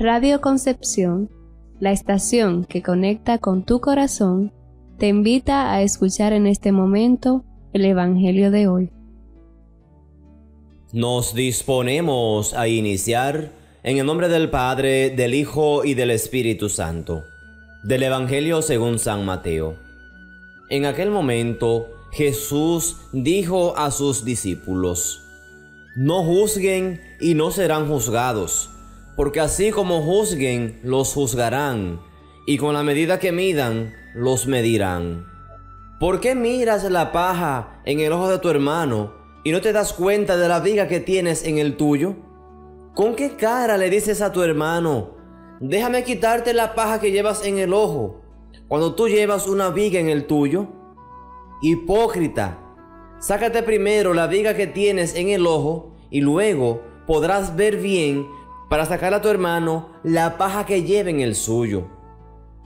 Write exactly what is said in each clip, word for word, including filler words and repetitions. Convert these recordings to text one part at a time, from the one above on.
Radio Concepción, la estación que conecta con tu corazón, te invita a escuchar en este momento el Evangelio de hoy. Nos disponemos a iniciar en el nombre del Padre, del Hijo y del Espíritu Santo, del Evangelio según San Mateo. En aquel momento, Jesús dijo a sus discípulos: No juzguen y no serán juzgados, porque así como juzguen, los juzgarán, y con la medida que midan, los medirán. ¿Por qué miras la paja en el ojo de tu hermano y no te das cuenta de la viga que tienes en el tuyo? ¿Con qué cara le dices a tu hermano: déjame quitarte la paja que llevas en el ojo, cuando tú llevas una viga en el tuyo? Hipócrita, sácate primero la viga que tienes en el ojo y luego podrás ver bien para sacar a tu hermano la paja que lleva en el suyo.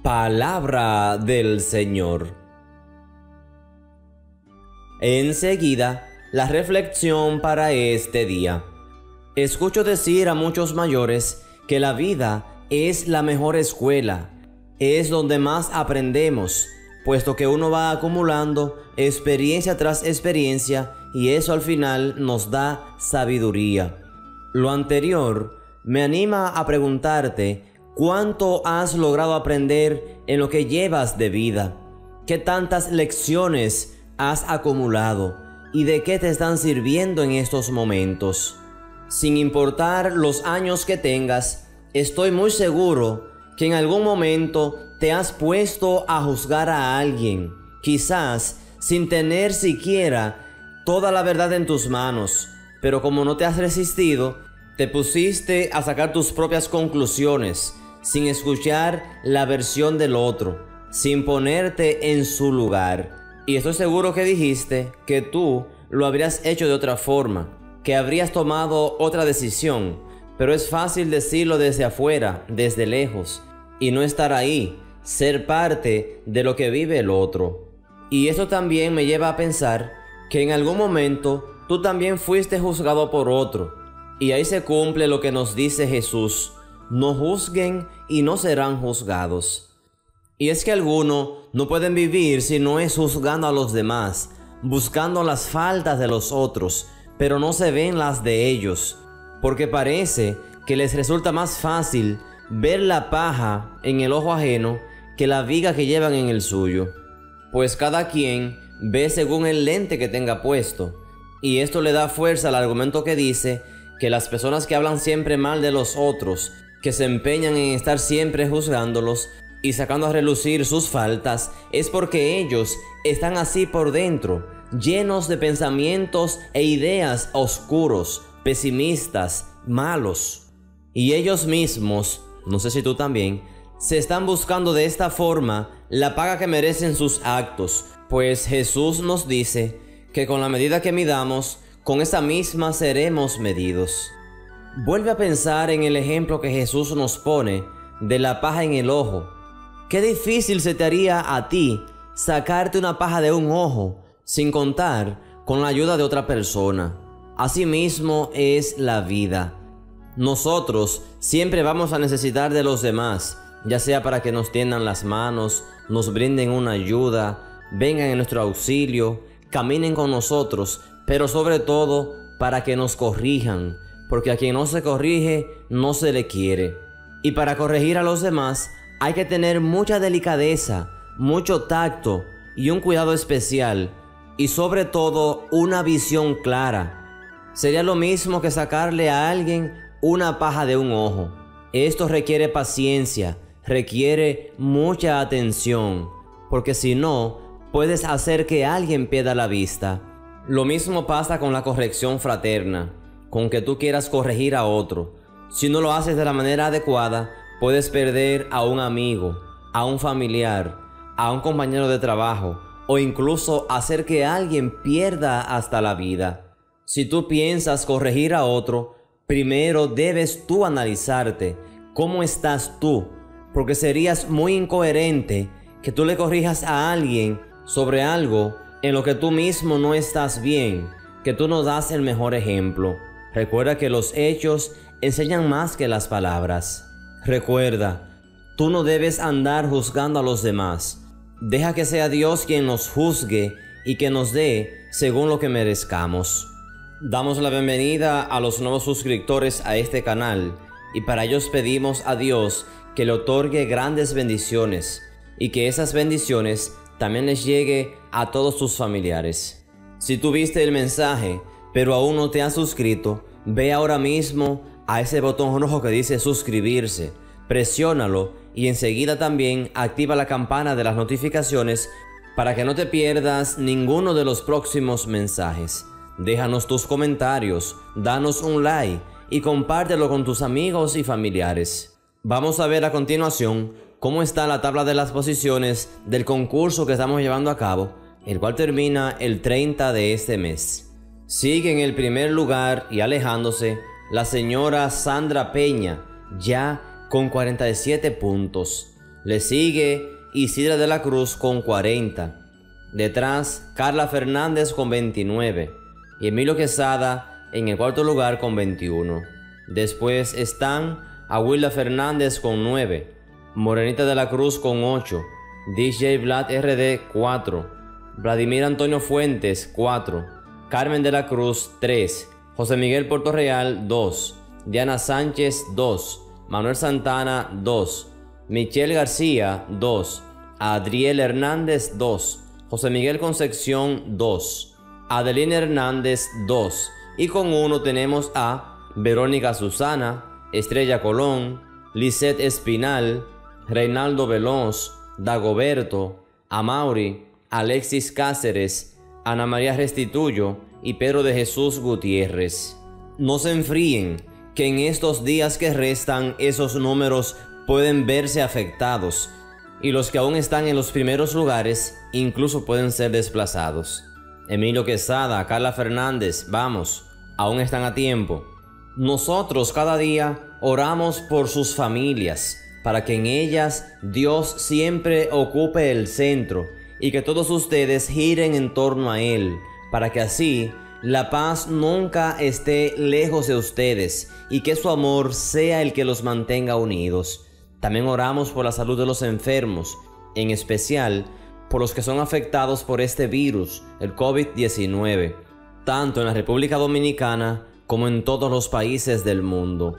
Palabra del Señor. Enseguida, la reflexión para este día. Escucho decir a muchos mayores que la vida es la mejor escuela, es donde más aprendemos, puesto que uno va acumulando experiencia tras experiencia y eso al final nos da sabiduría. Lo anterior me anima a preguntarte: ¿cuánto has logrado aprender en lo que llevas de vida? ¿Qué tantas lecciones has acumulado? ¿Y de qué te están sirviendo en estos momentos? Sin importar los años que tengas, estoy muy seguro que en algún momento te has puesto a juzgar a alguien, quizás sin tener siquiera toda la verdad en tus manos, pero como no te has resistido, te pusiste a sacar tus propias conclusiones, sin escuchar la versión del otro, sin ponerte en su lugar. Y estoy seguro que dijiste que tú lo habrías hecho de otra forma, que habrías tomado otra decisión, pero es fácil decirlo desde afuera, desde lejos, y no estar ahí, ser parte de lo que vive el otro. Y eso también me lleva a pensar que en algún momento tú también fuiste juzgado por otro, y ahí se cumple lo que nos dice Jesús: no juzguen y no serán juzgados. Y es que algunos no pueden vivir si no es juzgando a los demás, buscando las faltas de los otros, pero no se ven las de ellos, porque parece que les resulta más fácil ver la paja en el ojo ajeno que la viga que llevan en el suyo. Pues cada quien ve según el lente que tenga puesto, y esto le da fuerza al argumento que dice que las personas que hablan siempre mal de los otros, que se empeñan en estar siempre juzgándolos y sacando a relucir sus faltas, es porque ellos están así por dentro, llenos de pensamientos e ideas oscuros, pesimistas, malos. Y ellos mismos, no sé si tú también, se están buscando de esta forma la paga que merecen sus actos, pues Jesús nos dice que con la medida que midamos, con esa misma seremos medidos. Vuelve a pensar en el ejemplo que Jesús nos pone de la paja en el ojo. Qué difícil se te haría a ti sacarte una paja de un ojo, sin contar con la ayuda de otra persona. Asimismo es la vida. Nosotros siempre vamos a necesitar de los demás, ya sea para que nos tiendan las manos, nos brinden una ayuda, vengan en nuestro auxilio, caminen con nosotros, pero sobre todo para que nos corrijan, porque a quien no se corrige no se le quiere. Y para corregir a los demás hay que tener mucha delicadeza, mucho tacto y un cuidado especial, y sobre todo una visión clara. Sería lo mismo que sacarle a alguien una paja de un ojo. Esto requiere paciencia, requiere mucha atención, porque si no, puedes hacer que alguien pierda la vista. Lo mismo pasa con la corrección fraterna, con que tú quieras corregir a otro. Si no lo haces de la manera adecuada, puedes perder a un amigo, a un familiar, a un compañero de trabajo, o incluso hacer que alguien pierda hasta la vida. Si tú piensas corregir a otro, primero debes tú analizarte cómo estás tú, porque serías muy incoherente que tú le corrijas a alguien sobre algo en lo que tú mismo no estás bien, que tú no das el mejor ejemplo. Recuerda que los hechos enseñan más que las palabras. Recuerda, tú no debes andar juzgando a los demás. Deja que sea Dios quien nos juzgue y que nos dé según lo que merezcamos. Damos la bienvenida a los nuevos suscriptores a este canal y para ellos pedimos a Dios que le otorgue grandes bendiciones y que esas bendiciones también les llegue a todos sus familiares. Si tú viste el mensaje pero aún no te has suscrito, ve ahora mismo a ese botón rojo que dice suscribirse, presiónalo y enseguida también activa la campana de las notificaciones para que no te pierdas ninguno de los próximos mensajes. Déjanos tus comentarios, danos un like y compártelo con tus amigos y familiares. Vamos a ver a continuación cómo está la tabla de las posiciones del concurso que estamos llevando a cabo, el cual termina el treinta de este mes. Sigue en el primer lugar y alejándose la señora Sandra Peña, ya con cuarenta y siete puntos. Le sigue Isidra de la Cruz con cuarenta. Detrás, Carla Fernández con veintinueve. Y Emilio Quesada en el cuarto lugar con veintiuno. Después están Aguila Fernández con nueve, Morenita de la Cruz con ocho, D J Vlad R D cuatro, Vladimir Antonio Fuentes cuatro, Carmen de la Cruz tres, José Miguel Portorreal dos, Diana Sánchez dos, Manuel Santana dos, Michelle García dos, Adriel Hernández dos, José Miguel Concepción dos, Adeline Hernández dos, y con uno tenemos a Verónica Susana, Estrella Colón, Lisette Espinal, Reinaldo Veloz, Dagoberto, Amauri, Alexis Cáceres, Ana María Restituyo y Pedro de Jesús Gutiérrez. No se enfríen, que en estos días que restan esos números pueden verse afectados y los que aún están en los primeros lugares incluso pueden ser desplazados. Emilio Quesada, Carla Fernández, vamos, aún están a tiempo. Nosotros cada día oramos por sus familias, para que en ellas Dios siempre ocupe el centro y que todos ustedes giren en torno a Él, para que así la paz nunca esté lejos de ustedes y que su amor sea el que los mantenga unidos. También oramos por la salud de los enfermos, en especial por los que son afectados por este virus, el COVID diecinueve, tanto en la República Dominicana como en todos los países del mundo.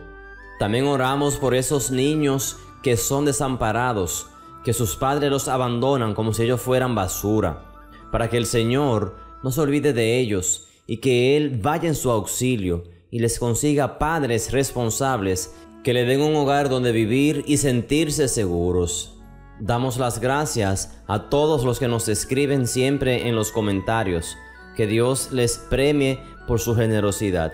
También oramos por esos niños que son desamparados, que sus padres los abandonan como si ellos fueran basura, para que el Señor no se olvide de ellos y que Él vaya en su auxilio y les consiga padres responsables que le den un hogar donde vivir y sentirse seguros. Damos las gracias a todos los que nos escriben siempre en los comentarios. Que Dios les premie por su generosidad.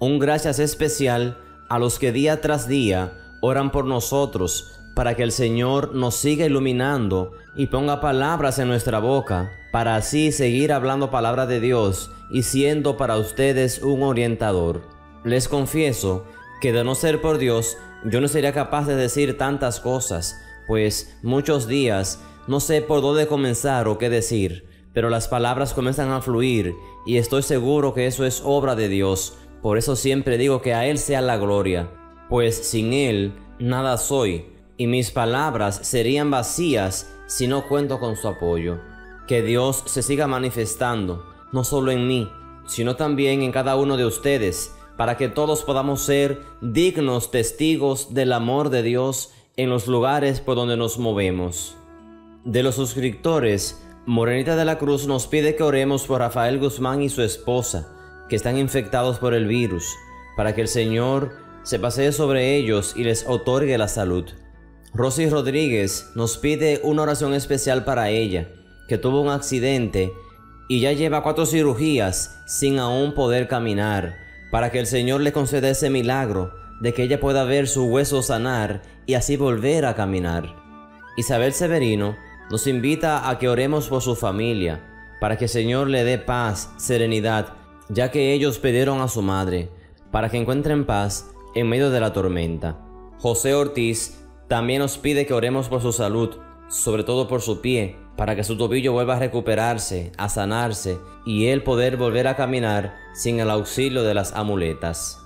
Un gracias especial a los que día tras día oran por nosotros para que el Señor nos siga iluminando y ponga palabras en nuestra boca para así seguir hablando palabra de Dios y siendo para ustedes un orientador. Les confieso que de no ser por Dios yo no sería capaz de decir tantas cosas, pues muchos días no sé por dónde comenzar o qué decir, pero las palabras comienzan a fluir y estoy seguro que eso es obra de Dios. Por eso siempre digo que a Él sea la gloria, pues sin Él nada soy y mis palabras serían vacías si no cuento con su apoyo. Que Dios se siga manifestando, no solo en mí, sino también en cada uno de ustedes, para que todos podamos ser dignos testigos del amor de Dios en los lugares por donde nos movemos. De los suscriptores, Morenita de la Cruz nos pide que oremos por Rafael Guzmán y su esposa, que están infectados por el virus, para que el Señor se pasee sobre ellos y les otorgue la salud. Rosy Rodríguez nos pide una oración especial para ella, que tuvo un accidente y ya lleva cuatro cirugías sin aún poder caminar, para que el Señor le conceda ese milagro de que ella pueda ver su hueso sanar y así volver a caminar. Isabel Severino nos invita a que oremos por su familia, para que el Señor le dé paz, serenidad, ya que ellos pidieron a su madre, para que encuentren paz en medio de la tormenta. José Ortiz también nos pide que oremos por su salud, sobre todo por su pie, para que su tobillo vuelva a recuperarse, a sanarse y él poder volver a caminar sin el auxilio de las amuletas.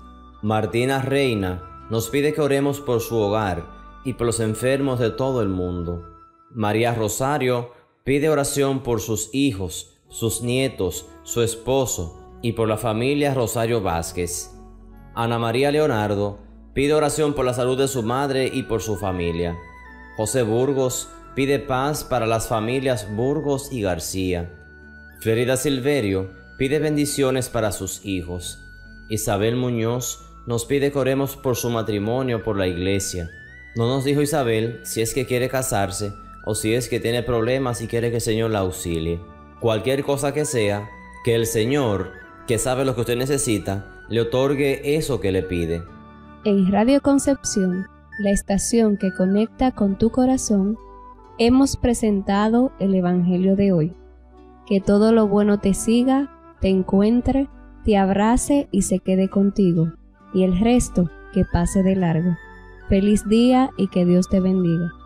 Martina Reina nos pide que oremos por su hogar y por los enfermos de todo el mundo. María Rosario pide oración por sus hijos, sus nietos, su esposo y por la familia Rosario Vázquez. Ana María Leonardo pide oración por la salud de su madre y por su familia. José Burgos pide paz para las familias Burgos y García. Florida Silverio pide bendiciones para sus hijos. Isabel Muñoz nos pide que oremos por su matrimonio, por la iglesia. No nos dijo Isabel si es que quiere casarse o si es que tiene problemas y quiere que el Señor la auxilie. Cualquier cosa que sea, que el Señor, que sabe lo que usted necesita, le otorgue eso que le pide. En Radio Concepción, la estación que conecta con tu corazón, hemos presentado el Evangelio de hoy. Que todo lo bueno te siga, te encuentre, te abrace y se quede contigo, y el resto que pase de largo. Feliz día y que Dios te bendiga.